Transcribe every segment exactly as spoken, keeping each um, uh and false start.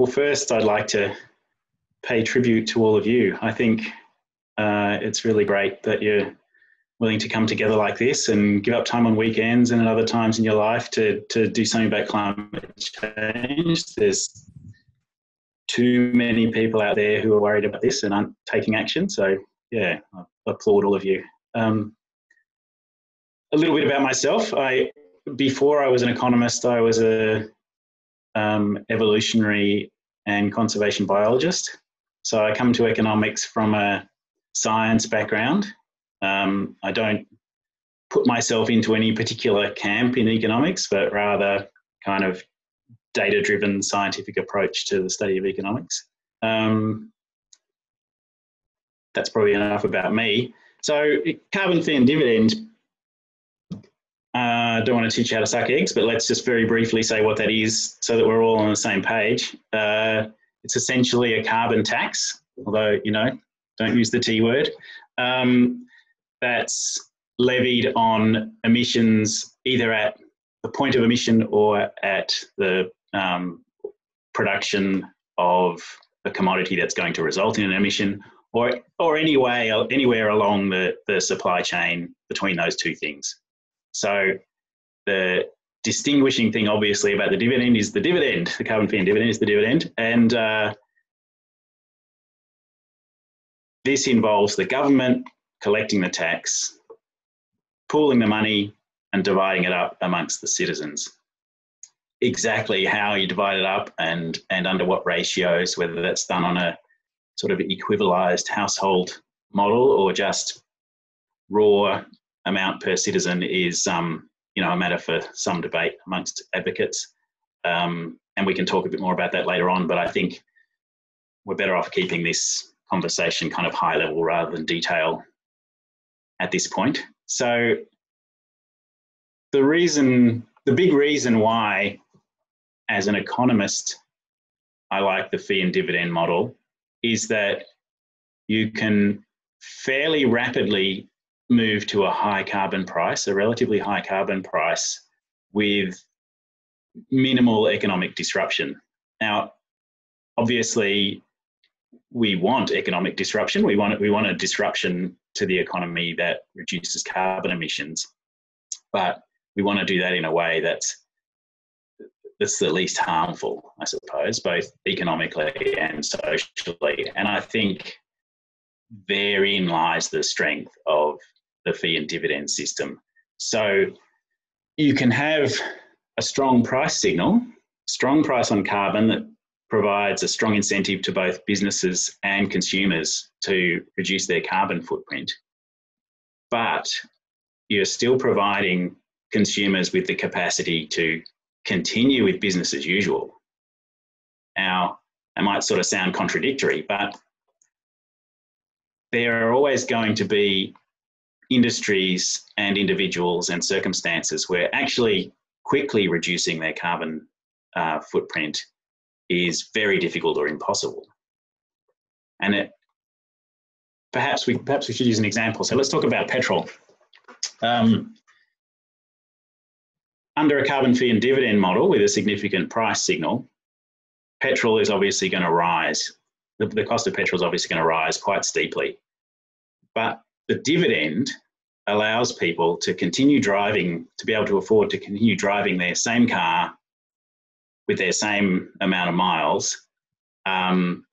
Well, first, I'd like to pay tribute to all of you. I think uh, it's really great that you're willing to come together like this and give up time on weekends and at other times in your life to, to do something about climate change. There's too many people out there who are worried about this and aren't taking action. So, yeah, I applaud all of you. Um, a little bit about myself. I, before I was an economist, I was a um, evolutionary and conservation biologist. So I come to economics from a science background. Um, I don't put myself into any particular camp in economics, but rather kind of data-driven scientific approach to the study of economics. Um, that's probably enough about me. So carbon fee and dividend, I uh, don't want to teach you how to suck eggs, but let's just very briefly say what that is so that we're all on the same page. Uh, it's essentially a carbon tax, although, you know, don't use the T word. Um, that's levied on emissions either at the point of emission or at the um, production of a commodity that's going to result in an emission, or, or any way, anywhere along the, the supply chain between those two things. So the distinguishing thing, obviously, about the dividend is the dividend. The carbon fee and dividend is the dividend. And uh, this involves the government collecting the tax, pooling the money, and dividing it up amongst the citizens. Exactly how you divide it up and, and under what ratios, whether that's done on a sort of equivalized household model or just raw amount per citizen, is um, you know, a matter for some debate amongst advocates. Um, and we can talk a bit more about that later on, but I think we're better off keeping this conversation kind of high level rather than detail at this point. So the reason, the big reason why, as an economist, I like the fee and dividend model is that you can fairly rapidly move to a high carbon price, a relatively high carbon price, with minimal economic disruption. Now, obviously, we want economic disruption. We want, we want a disruption to the economy that reduces carbon emissions, but we want to do that in a way that's, that's the least harmful, I suppose, both economically and socially. And I think therein lies the strength of the fee and dividend system. So you can have a strong price signal, strong price on carbon that provides a strong incentive to both businesses and consumers to reduce their carbon footprint, but you're still providing consumers with the capacity to continue with business as usual. Now, that might sort of sound contradictory, but there are always going to be industries and individuals and circumstances where actually quickly reducing their carbon uh, footprint is very difficult or impossible. And it, perhaps we perhaps we should use an example. So let's talk about petrol. Um, under a carbon fee and dividend model with a significant price signal, petrol is obviously going to rise. The, the cost of petrol is obviously going to rise quite steeply. But the dividend allows people to continue driving, to be able to afford to continue driving their same car with their same amount of miles, um,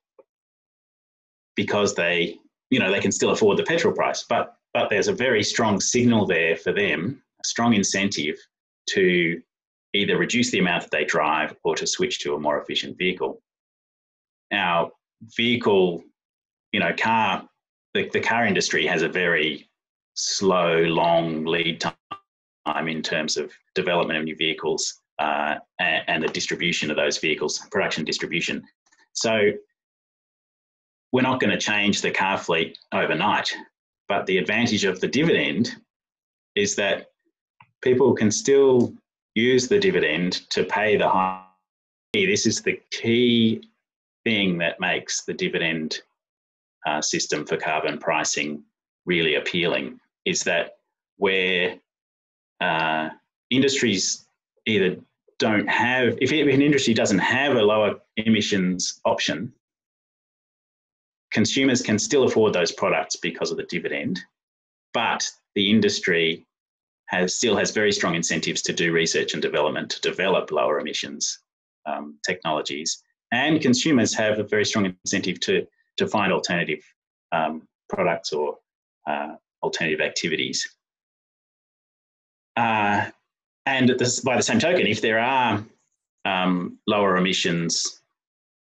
because they, you know, they can still afford the petrol price. But, but there's a very strong signal there for them, a strong incentive to either reduce the amount that they drive or to switch to a more efficient vehicle. Now, vehicle, you know, car, the, the car industry has a very slow, long lead time in terms of development of new vehicles. Uh, and, and the distribution of those vehicles, production distribution. So we're not going to change the car fleet overnight, but the advantage of the dividend is that people can still use the dividend to pay the high. This is the key thing that makes the dividend uh, system for carbon pricing really appealing, is that where uh, industries either don't have, if an industry doesn't have a lower emissions option, consumers can still afford those products because of the dividend, but the industry has, still has very strong incentives to do research and development to develop lower emissions um, technologies. And consumers have a very strong incentive to, to find alternative um, products or uh, alternative activities. Uh, and this, by the same token, if there are um, lower emissions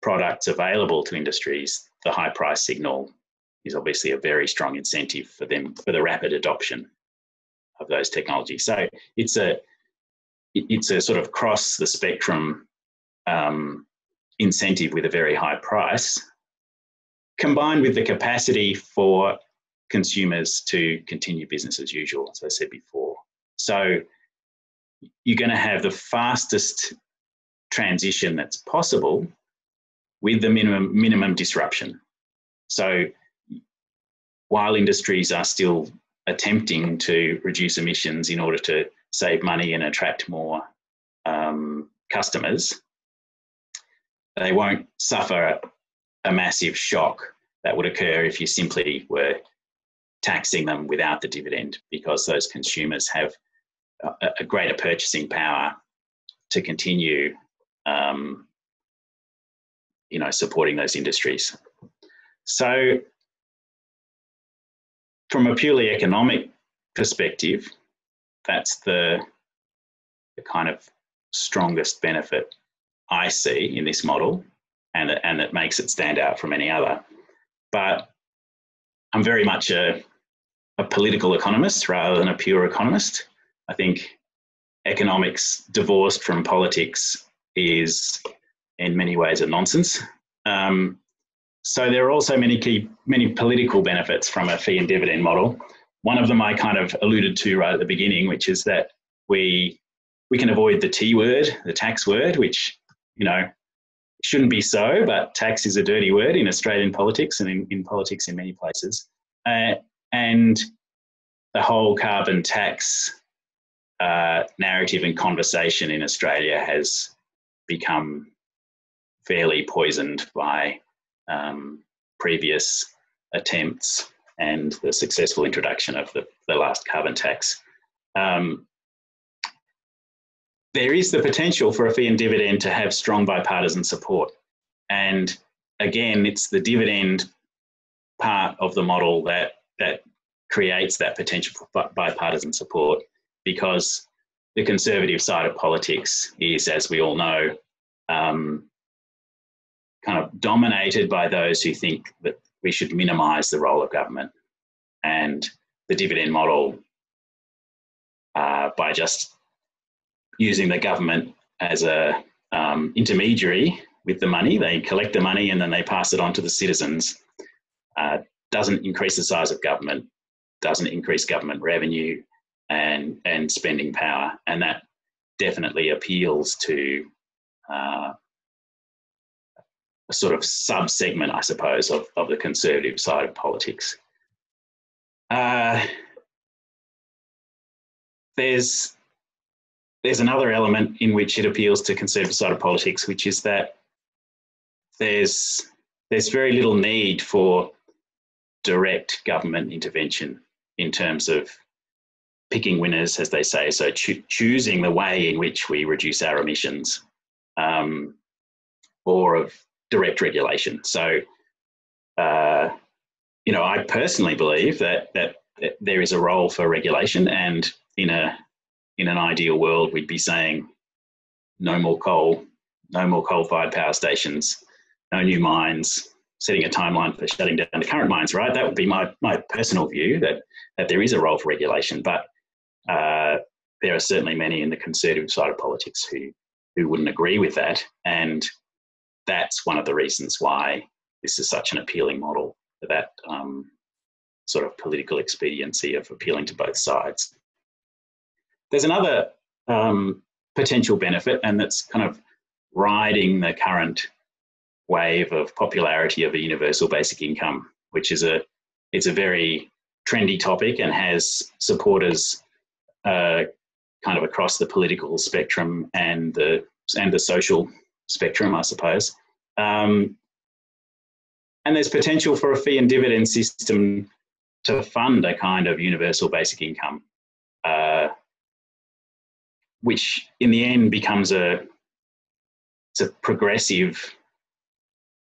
products available to industries, the high price signal is obviously a very strong incentive for them, for the rapid adoption of those technologies. So it's a, it's a sort of cross the spectrum um, incentive with a very high price, combined with the capacity for consumers to continue business as usual, as I said before. So you're going to have the fastest transition that's possible with the minimum, minimum disruption. So while industries are still attempting to reduce emissions in order to save money and attract more um, customers, they won't suffer a massive shock that would occur if you simply were taxing them without the dividend, because those consumers have a, a greater purchasing power to continue um, you know, supporting those industries. So from a purely economic perspective, that's the, the kind of strongest benefit I see in this model, and that, and that makes it stand out from any other. But I'm very much a, a political economist rather than a pure economist. I think economics divorced from politics is in many ways a nonsense. Um, so there are also many key, many political benefits from a fee and dividend model. One of them I kind of alluded to right at the beginning, which is that we, we can avoid the T word, the tax word, which, you know, shouldn't be so, but tax is a dirty word in Australian politics and in, in politics in many places. Uh, and the whole carbon tax uh, narrative and conversation in Australia has become fairly poisoned by um, previous attempts and the successful introduction of the, the last carbon tax. Um, there is the potential for a fee and dividend to have strong bipartisan support. And again, it's the dividend part of the model that, that creates that potential for bipartisan support, because the conservative side of politics is, as we all know, um, kind of dominated by those who think that we should minimise the role of government. And the dividend model, uh, by just using the government as a um, intermediary with the money, they collect the money and then they pass it on to the citizens, uh, doesn't increase the size of government, doesn't increase government revenue and, and spending power. And that definitely appeals to uh, a sort of sub-segment, I suppose, of, of the conservative side of politics. Uh, there's, there's another element in which it appeals to conservative side of politics, which is that there's, there's very little need for direct government intervention in terms of picking winners, as they say, so cho choosing the way in which we reduce our emissions, um, or of direct regulation. So, uh, you know, I personally believe that, that that there is a role for regulation, and in a in an ideal world, we'd be saying no more coal, no more coal-fired power stations, no new mines, setting a timeline for shutting down the current mines. Right, that would be my my personal view, that that there is a role for regulation, but uh, there are certainly many in the conservative side of politics who who wouldn't agree with that, and that's one of the reasons why this is such an appealing model, that um, sort of political expediency of appealing to both sides. There's another um, potential benefit, and that's kind of riding the current wave of popularity of a universal basic income, which is a, it's a very trendy topic and has supporters uh, kind of across the political spectrum and the and the social spectrum, I suppose. Um, and there's potential for a fee and dividend system to fund a kind of universal basic income, uh, which in the end becomes a, it's a progressive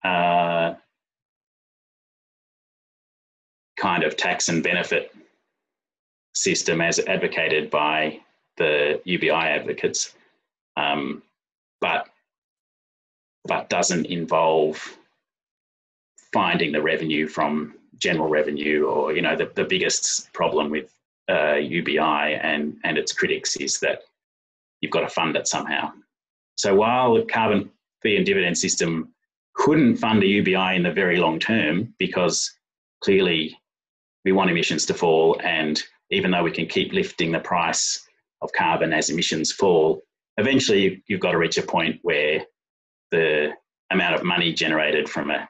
uh, kind of tax and benefit system as advocated by the U B I advocates, um, but but doesn't involve finding the revenue from general revenue, or, you know, the, the biggest problem with uh, U B I and, and its critics is that you've got to fund it somehow. So while the carbon fee and dividend system couldn't fund a U B I in the very long term, because clearly we want emissions to fall, and even though we can keep lifting the price of carbon as emissions fall, eventually you've got to reach a point where the amount of money generated from a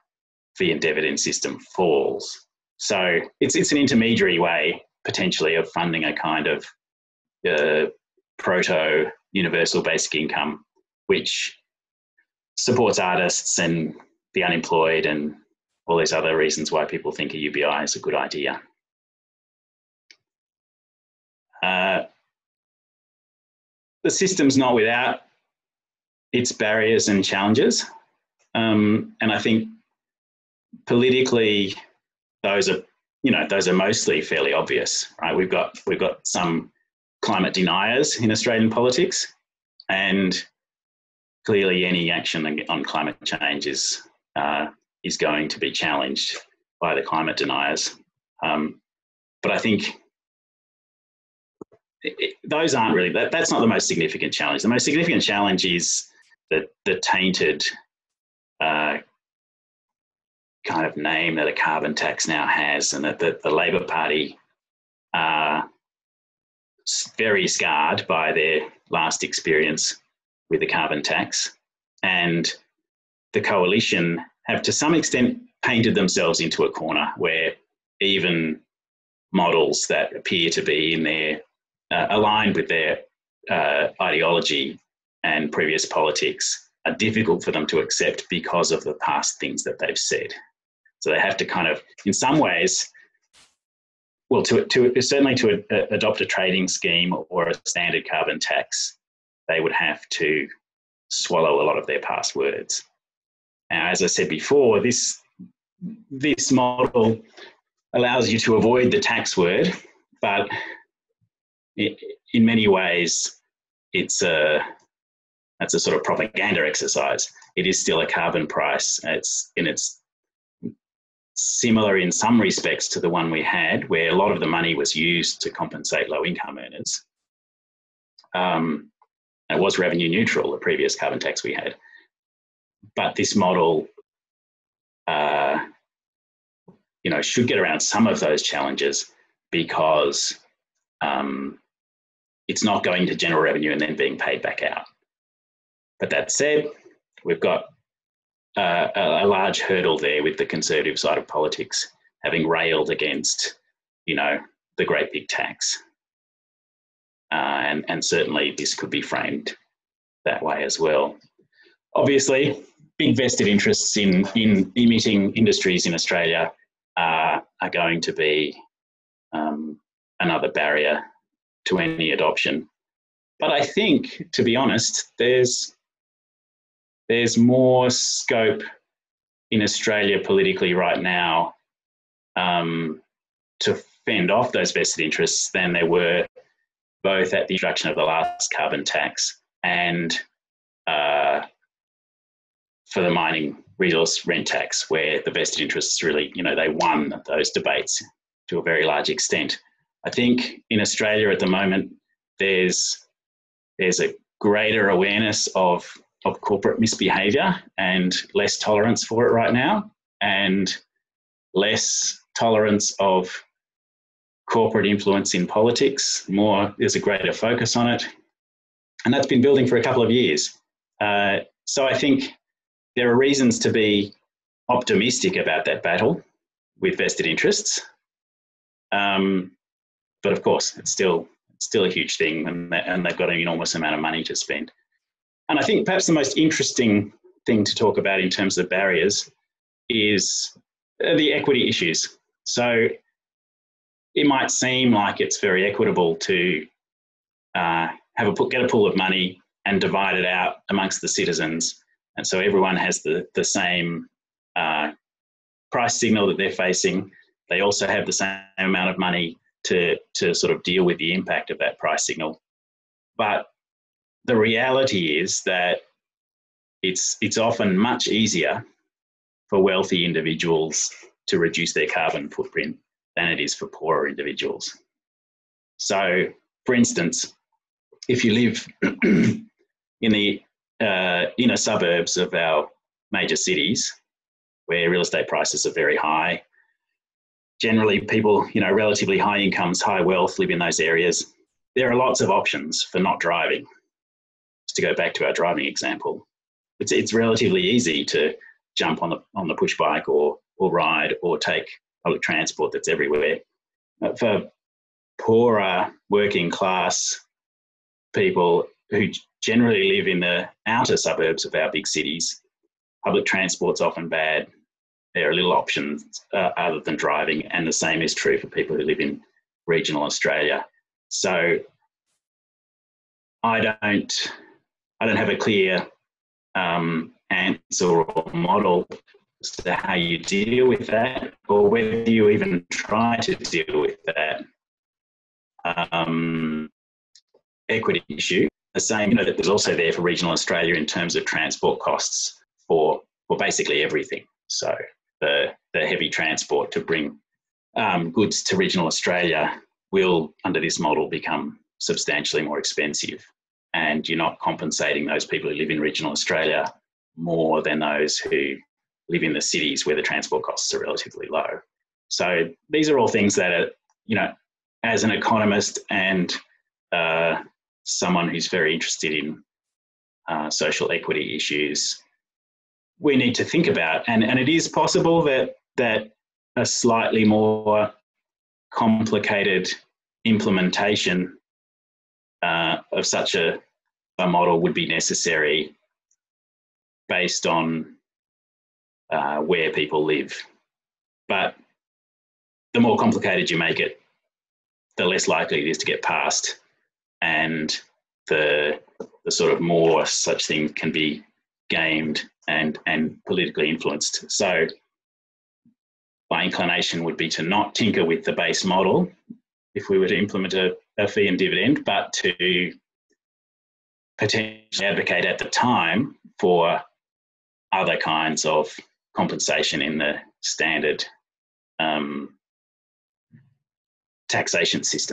fee and dividend system falls. So it's, it's an intermediary way, potentially, of funding a kind of uh, proto-universal basic income, which supports artists and the unemployed and all these other reasons why people think a U B I is a good idea. Uh, the system's not without its barriers and challenges. Um, and I think politically, those are, you know, those are mostly fairly obvious, right? We've got, we've got some climate deniers in Australian politics, and clearly any action on climate change is, uh, is going to be challenged by the climate deniers. Um, but I think it, it, those aren't really, that, that's not the most significant challenge. The most significant challenge is the, the tainted uh, kind of name that a carbon tax now has, and that the, the Labor Party are very scarred by their last experience with the carbon tax. And the coalition have to some extent painted themselves into a corner where even models that appear to be in their, uh, aligned with their uh, ideology and previous politics are difficult for them to accept because of the past things that they've said. So they have to kind of, in some ways, well, to, to certainly to a, a, adopt a trading scheme or a standard carbon tax, they would have to swallow a lot of their past words. Now, as I said before, this, this model allows you to avoid the tax word, but it, in many ways, it's a, that's a sort of propaganda exercise. It is still a carbon price. It's, and it's similar in some respects to the one we had, where a lot of the money was used to compensate low-income earners. Um, it was revenue neutral, the previous carbon tax we had. But this model, uh, you know, should get around some of those challenges, because um, it's not going to general revenue and then being paid back out. But that said, we've got uh, a large hurdle there with the conservative side of politics having railed against, you know, the great big tax. Uh, and, and certainly this could be framed that way as well. Obviously, big vested interests in, in emitting industries in Australia uh, are going to be um, another barrier to any adoption. But I think, to be honest, there's, there's more scope in Australia politically right now um, to fend off those vested interests than there were both at the introduction of the last carbon tax and uh, for the mining resource rent tax, where the vested interests really, you know, they won those debates to a very large extent. I think in Australia at the moment, there's, there's a greater awareness of, of corporate misbehaviour and less tolerance for it right now, and less tolerance of corporate influence in politics. More, there's a greater focus on it. And that's been building for a couple of years. Uh, so I think there are reasons to be optimistic about that battle with vested interests. Um, but of course, it's still, still a huge thing, and, and they've got an enormous amount of money to spend. And I think perhaps the most interesting thing to talk about in terms of barriers is the equity issues. So it might seem like it's very equitable to uh, have a get a pool of money and divide it out amongst the citizens, and so everyone has the, the same uh, price signal that they're facing. They also have the same amount of money to, to sort of deal with the impact of that price signal. But the reality is that it's, it's often much easier for wealthy individuals to reduce their carbon footprint than it is for poorer individuals. So, for instance, if you live in the uh, inner suburbs of our major cities, where real estate prices are very high, generally people, you know, relatively high incomes, high wealth, live in those areas. There are lots of options for not driving. Just to go back to our driving example, it's, it's relatively easy to jump on the, on the push bike or, or ride or take public transport that's everywhere. But for poorer working class people who generally live in the outer suburbs of our big cities, public transport's often bad. There are little options uh, other than driving, and the same is true for people who live in regional Australia. So I don't, I don't have a clear um, answer or model as to how you deal with that, or whether you even try to deal with that um, equity issue. The same, you know, that there's also there for regional Australia in terms of transport costs for, for basically everything. So the, the heavy transport to bring um, goods to regional Australia will, under this model, become substantially more expensive. And you're not compensating those people who live in regional Australia more than those who live in the cities where the transport costs are relatively low. So these are all things that are, you know, as an economist and uh, someone who's very interested in uh, social equity issues, we need to think about, and, and it is possible that, that a slightly more complicated implementation uh, of such a, a model would be necessary based on uh, where people live. But the more complicated you make it, the less likely it is to get passed, and the, the sort of more such things can be gamed and and politically influenced. So my inclination would be to not tinker with the base model if we were to implement a, a fee and dividend, but to potentially advocate at the time for other kinds of compensation in the standard um, taxation system.